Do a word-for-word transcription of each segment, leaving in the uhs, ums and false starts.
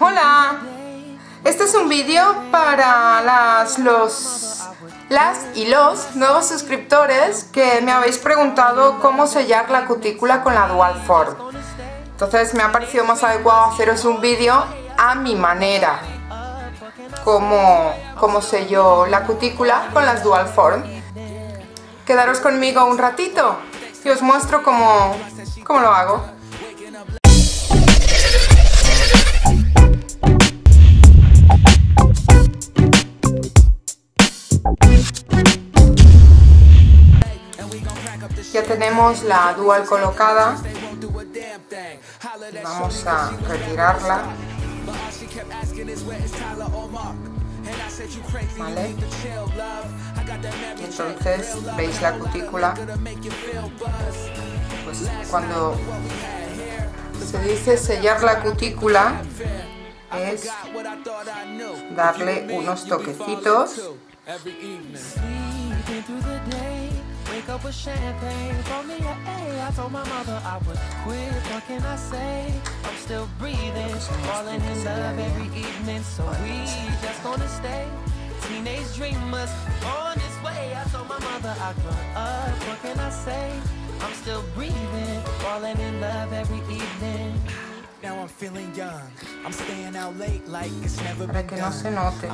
Hola, este es un vídeo para las, los, las y los nuevos suscriptores que me habéis preguntado cómo sellar la cutícula con la Dual Form. Entonces me ha parecido más adecuado haceros un vídeo a mi manera, como, como sello la cutícula con las Dual Form. Quedaros conmigo un ratito y os muestro cómo, cómo lo hago. Ya tenemos la dual colocada, vamos a retirarla, ¿vale? Entonces, ¿veis la cutícula? Pues cuando se dice sellar la cutícula es darle unos toquecitos. Para que no se note,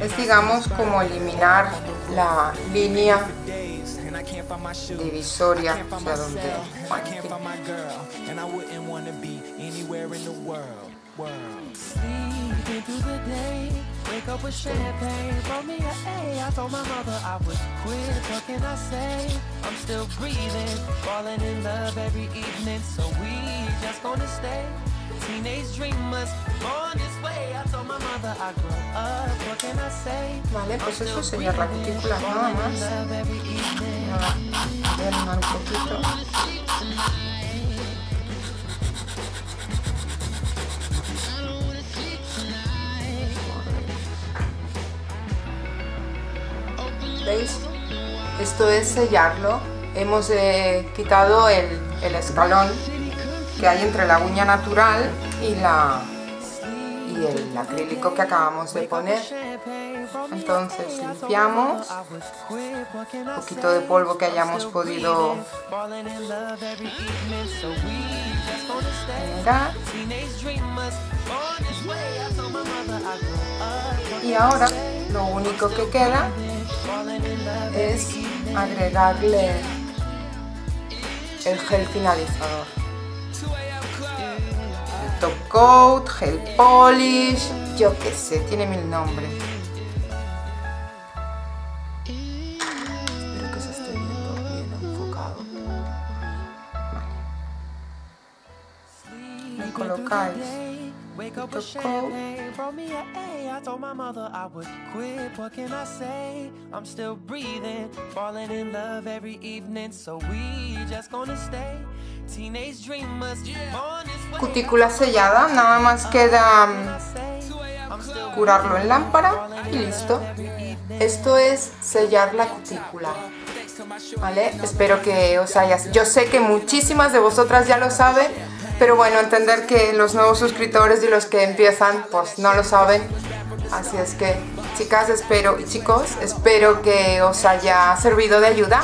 es, digamos, como eliminar la línea divisoria, o sea, donde, vale, pues eso sería la cutícula, nada más. Voy a armar un poquito. ¿Veis? Esto es sellarlo. Hemos eh, quitado el, el escalón que hay entre la uña natural y la y el acrílico que acabamos de poner. Entonces limpiamos un poquito de polvo que hayamos podido generar. Y ahora lo único que queda es agregarle el gel finalizador, el top coat, gel polish, yo qué sé, tiene mil nombres. Espero que se esté viendo bien enfocado. Vale. Me colocáis Wake up with champagne, brought me an A. I told my mother I would quit. What can I say? I'm still breathing, falling in love every evening. So we just gonna stay. Teenage dreamers, on his way. Cutícula sellada, nada más queda curarlo en lámpara y listo. Esto es sellar la cutícula, ¿vale? Espero que os hayas. Yo sé que muchísimas de vosotras ya lo saben. Pero bueno, entender que los nuevos suscriptores y los que empiezan, pues no lo saben. Así es que, chicas, espero, y chicos, espero que os haya servido de ayuda.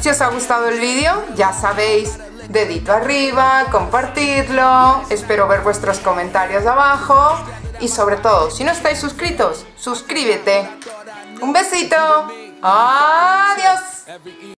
Si os ha gustado el vídeo, ya sabéis, dedito arriba, compartidlo, espero ver vuestros comentarios abajo. Y sobre todo, si no estáis suscritos, suscríbete. ¡Un besito! ¡Adiós!